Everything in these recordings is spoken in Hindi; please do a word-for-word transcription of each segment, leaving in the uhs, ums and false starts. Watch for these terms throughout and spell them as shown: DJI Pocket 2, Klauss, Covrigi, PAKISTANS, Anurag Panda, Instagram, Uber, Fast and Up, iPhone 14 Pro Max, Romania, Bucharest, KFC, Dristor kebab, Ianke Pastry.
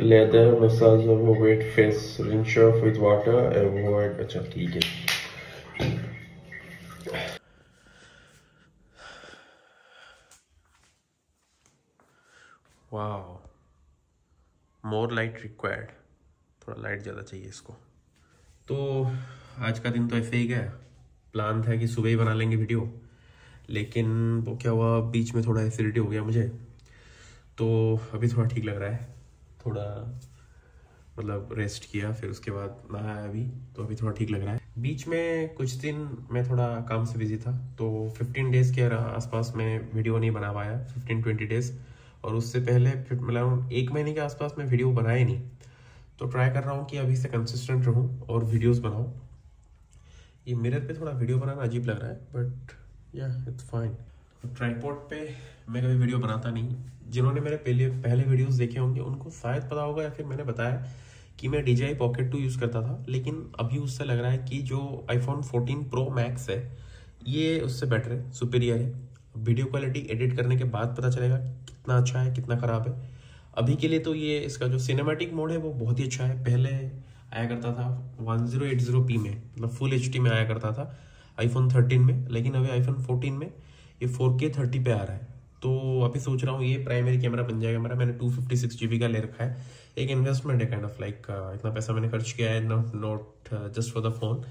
लेदर मसाज और वो wet face wrench off with water avoid. अच्छा ठीक है, वाओ मोर लाइट रिक्वायर्ड, थोड़ा लाइट ज़्यादा चाहिए इसको। तो आज का दिन तो ऐसे ही गया, प्लान था कि सुबह ही बना लेंगे वीडियो, लेकिन वो क्या हुआ बीच में थोड़ा एसिडिटी हो गया मुझे, तो अभी थोड़ा ठीक लग रहा है, थोड़ा मतलब रेस्ट किया, फिर उसके बाद नहाया अभी, तो अभी थोड़ा ठीक लग रहा है। बीच में कुछ दिन मैं थोड़ा काम से बिजी था, तो पंद्रह डेज़ के आसपास मैं वीडियो नहीं बना पाया, पंद्रह बीस डेज़, और उससे पहले फिर मतलब एक महीने के आसपास मैं वीडियो बनाया नहीं। तो ट्राई कर रहा हूँ कि अभी से कंसिस्टेंट रहूँ और वीडियोज़ बनाऊँ। ये मिरर पर थोड़ा वीडियो बनाना अजीब लग रहा है, बट या इट्स फाइन। ट्राईपोड पे मैं कभी वीडियो बनाता नहीं, जिन्होंने मेरे पहले पहले वीडियोस देखे होंगे उनको शायद पता होगा, या फिर मैंने बताया कि मैं D J I Pocket two use करता था, लेकिन अभी उससे लग रहा है कि जो iPhone फोर्टीन प्रो मैक्स है ये उससे बेटर है, सुपीरियर है। वीडियो क्वालिटी एडिट करने के बाद पता चलेगा कितना अच्छा है कितना ख़राब है। अभी के लिए तो ये इसका जो सिनेमैटिक मोड है वो बहुत ही अच्छा है। पहले आया करता था one zero eight zero p में, मतलब फुल एच डी में आया करता था iPhone थर्टीन में, लेकिन अभी iPhone फोर्टीन में ये फोर के थर्टी पे आ रहा है। तो अभी सोच रहा हूँ ये प्राइमरी कैमरा बन जाएगा मेरा। मैंने two fifty six G B का ले रखा है, एक इन्वेस्टमेंट है काइंड ऑफ लाइक, इतना पैसा मैंने खर्च किया है not not just for the phone,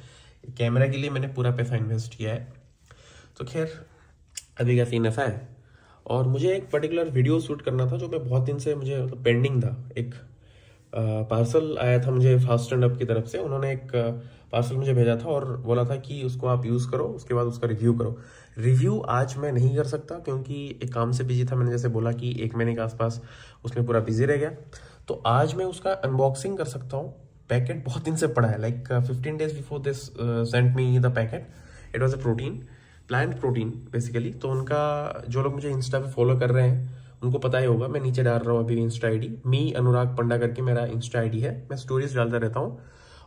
camera के लिए मैंने पूरा पैसा इन्वेस्ट किया है। तो खैर अभी का सीन ऐसा है, और मुझे एक पर्टिकुलर वीडियो शूट करना था जो मैं बहुत दिन से मुझे मतलब पेंडिंग था। एक पार्सल आया था मुझे फास्ट एंड अप की तरफ से, उन्होंने एक पार्सल मुझे भेजा था और बोला था कि उसको आप यूज़ करो, उसके बाद उसका रिव्यू करो। रिव्यू आज मैं नहीं कर सकता क्योंकि एक काम से बिजी था, मैंने जैसे बोला कि एक महीने के आसपास उसमें पूरा बिजी रह गया। तो आज मैं उसका अनबॉक्सिंग कर सकता हूँ। पैकेट बहुत दिन से पड़ा है, like fifteen days before this sent me the packet. It was a protein plant protein basically. तो उनका जो लोग मुझे इंस्टा पे फॉलो कर रहे हैं उनको पता ही होगा, मैं नीचे डाल रहा हूँ अभी इंस्टा आई डी, मी अनुराग पंडा करके मेरा इंस्टा आई डी है, मैं स्टोरीज डालता रहता हूँ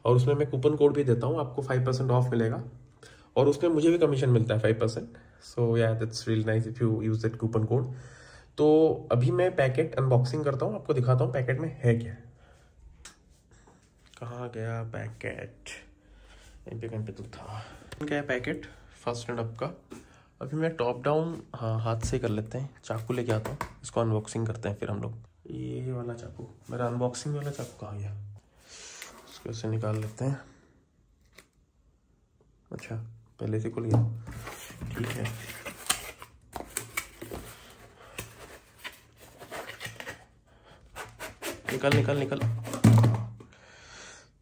और उसमें मैं कूपन कोड भी देता हूँ, आपको फाइव परसेंट ऑफ मिलेगा और उसमें मुझे भी कमीशन मिलता है फाइव परसेंट। सो या that's real nice if you use that coupon code. तो अभी मैं पैकेट अनबॉक्सिंग करता हूँ, आपको दिखाता हूँ पैकेट में है क्या। कहाँ गया पैकेट, एम पे तो था क्या पैकेट फास्ट एंड अप का। अभी मैं टॉप डाउन हाँ हाथ से कर लेते हैं, चाकू लेके आता हूँ, इसको अनबॉक्सिंग करते हैं फिर हम लोग। ये वाला चाकू, मेरा अनबॉक्सिंग वाला चाकू कहाँ गया, उसको ऐसे निकाल लेते हैं। अच्छा पहले से खुल गया, ठीक है। निकाल निकाल निकाल।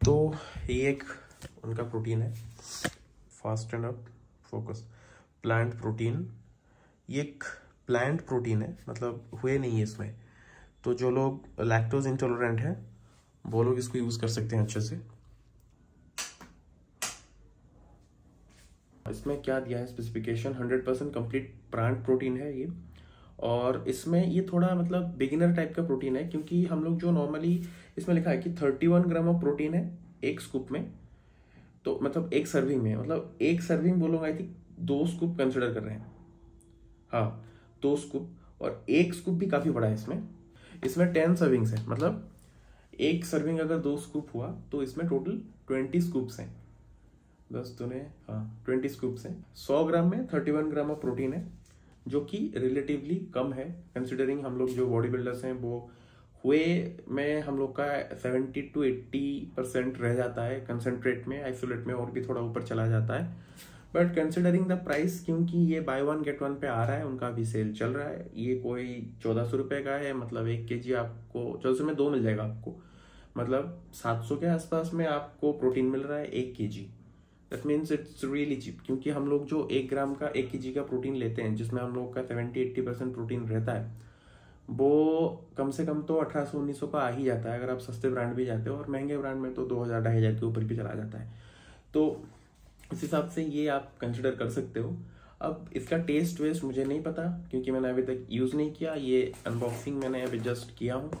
तो ये एक उनका प्रोटीन है fast and up focus plant protein, ये एक प्लांट प्रोटीन है, मतलब हुए नहीं है इसमें। तो जो लोग लैक्टोज इंटॉलरेंट हैं वो लोग इसको यूज़ कर सकते हैं अच्छे से। इसमें क्या दिया है specification, hundred percent complete plant protein है ये, और इसमें ये थोड़ा मतलब बिगिनर टाइप का प्रोटीन है, क्योंकि हम लोग जो नॉर्मली इसमें लिखा है कि thirty one gram of protein है एक स्कूप में, तो मतलब एक सर्विंग में, मतलब एक सर्विंग वो लोग आई थिंक दो स्कूप कंसिडर कर रहे हैं, हाँ दो स्कूप, और एक स्कूप भी काफ़ी बड़ा है इसमें। इसमें टेन सर्विंग्स है, मतलब एक सर्विंग अगर दो स्कूप हुआ तो इसमें टोटल ट्वेंटी स्कूप्स हैं, दस दुने हाँ ट्वेंटी स्कूप्स हैं। सौ ग्राम में thirty one gram of protein है, जो कि रिलेटिवली कम है कंसिडरिंग हम लोग जो बॉडी बिल्डर्स हैं वो हुए में हम लोग का सेवेंटी टू एट्टी परसेंट रह जाता है कंसनट्रेट में, आइसोलेट में और भी थोड़ा ऊपर चला जाता है। बट कंसिडरिंग द प्राइस, क्योंकि ये बाय वन गेट वन पे आ रहा है, उनका भी सेल चल रहा है, ये कोई चौदह सौ रुपये का है, मतलब एक के जी आपको चौदह सौ में दो मिल जाएगा आपको, मतलब सात सौ के आसपास में आपको प्रोटीन मिल रहा है एक K G. That means it's really cheap, क्योंकि हम लोग जो एक ग्राम का एक के जी का प्रोटीन लेते हैं जिसमें हम लोग का सेवेंटी एट्टी परसेंट प्रोटीन रहता है, वो कम से कम तो अठारह सौ उन्नीस सौ का आ ही जाता है अगर आप सस्ते ब्रांड भी जाते हो, और महंगे ब्रांड में तो दो हज़ार ढाई हज़ार के ऊपर भी चला जाता है। तो इस हिसाब से ये आप कंसिडर कर सकते हो। अब इसका टेस्ट वेस्ट मुझे नहीं पता क्योंकि मैंने अभी तक यूज़ नहीं किया, ये अनबॉक्सिंग मैंने अभी जस्ट किया हूँ,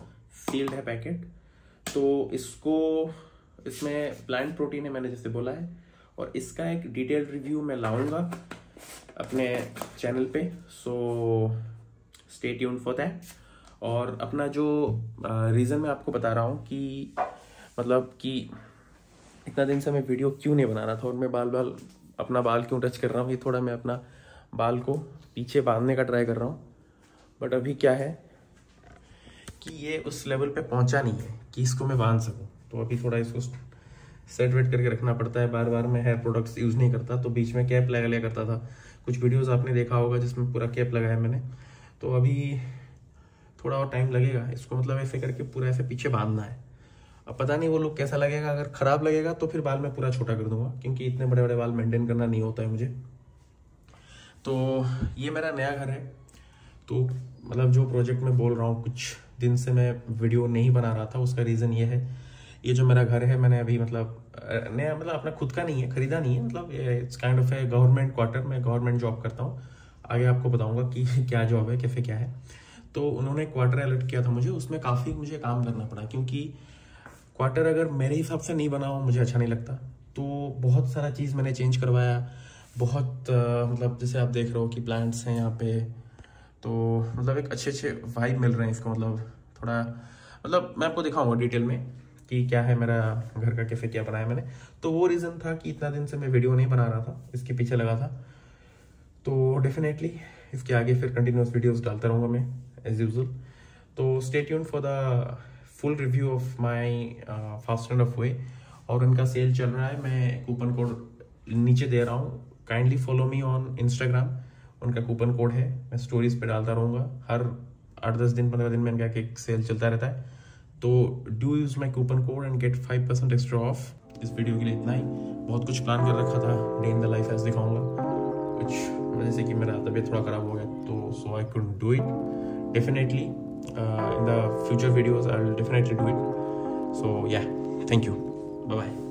सील्ड है पैकेट। तो इसको, इसमें प्लांट प्रोटीन है मैंने जैसे बोला है, और इसका एक डिटेल्ड रिव्यू मैं लाऊंगा अपने चैनल पे, so stay tuned for that. और अपना जो रीज़न मैं आपको बता रहा हूँ कि मतलब कि इतना दिन से मैं वीडियो क्यों नहीं बना रहा था और मैं बाल बाल अपना बाल क्यों टच कर रहा हूँ, ये थोड़ा मैं अपना बाल को पीछे बांधने का ट्राई कर रहा हूँ। बट अभी क्या है कि ये उस लेवल पे पहुँचा नहीं है कि इसको मैं बांध सकूँ, तो अभी थोड़ा इसको सेट वेट करके रखना पड़ता है। बार बार मैं हेयर प्रोडक्ट्स यूज़ नहीं करता, तो बीच में कैप लगा लिया करता था। कुछ वीडियोस आपने देखा होगा जिसमें पूरा कैप लगाया मैंने, तो अभी थोड़ा और टाइम लगेगा इसको, मतलब ऐसे करके पूरा ऐसे पीछे बांधना है। अब पता नहीं वो लुक कैसा लगेगा, अगर ख़राब लगेगा तो फिर बाल मैं पूरा छोटा कर दूंगा, क्योंकि इतने बड़े बड़े बाल मेंटेन करना नहीं होता है मुझे। तो ये मेरा नया घर है, तो मतलब जो प्रोजेक्ट मैं बोल रहा हूँ कुछ दिन से मैं वीडियो नहीं बना रहा था, उसका रीज़न ये है, ये जो मेरा घर है मैंने अभी मतलब नया, मतलब अपना खुद का नहीं है, ख़रीदा नहीं है, मतलब it's kind of a government quarter. मैं गवर्नमेंट जॉब करता हूँ, आगे आपको बताऊँगा कि क्या जॉब है, कैसे क्या है। तो उन्होंने क्वार्टर अलॉट किया था मुझे, उसमें काफ़ी मुझे काम करना पड़ा, क्योंकि क्वार्टर अगर मेरे हिसाब से नहीं बना हो मुझे अच्छा नहीं लगता। तो बहुत सारा चीज़ मैंने चेंज करवाया, बहुत आ, मतलब जैसे आप देख रहे हो कि प्लांट्स हैं यहाँ पे, तो मतलब एक अच्छे अच्छे वाइब मिल रहे हैं इसको, मतलब थोड़ा मतलब मैं आपको दिखाऊंगा डिटेल में कि क्या है मेरा घर का, कैसे क्या बनाया मैंने। तो वो रीज़न था कि इतना दिन से मैं वीडियो नहीं बना रहा था, इसके पीछे लगा था। तो डेफिनेटली इसके आगे फिर कंटिन्यूस वीडियोज़ डालता रहूँगा मैं एज यूजल। तो stay tuned for the full review of my fast and up whey, और उनका सेल चल रहा है, मैं कूपन कोड नीचे दे रहा हूँ, kindly follow me on Instagram, उनका कूपन कोड है, मैं स्टोरीज पे डालता रहूँगा। हर आठ दस दिन पंद्रह दिन में इनका एक सेल चलता रहता है, तो do use my coupon code and get five percent extra off. इस वीडियो के लिए इतना ही, बहुत कुछ प्लान कर रखा था, डे इन द लाइफ आज दिखाऊँगा, कुछ वजह से कि मेरा तबीयत थोड़ा खराब हो गया तो so I couldn't do it. Definitely Uh, in the future videos I will definitely do it. So yeah, thank you, bye bye.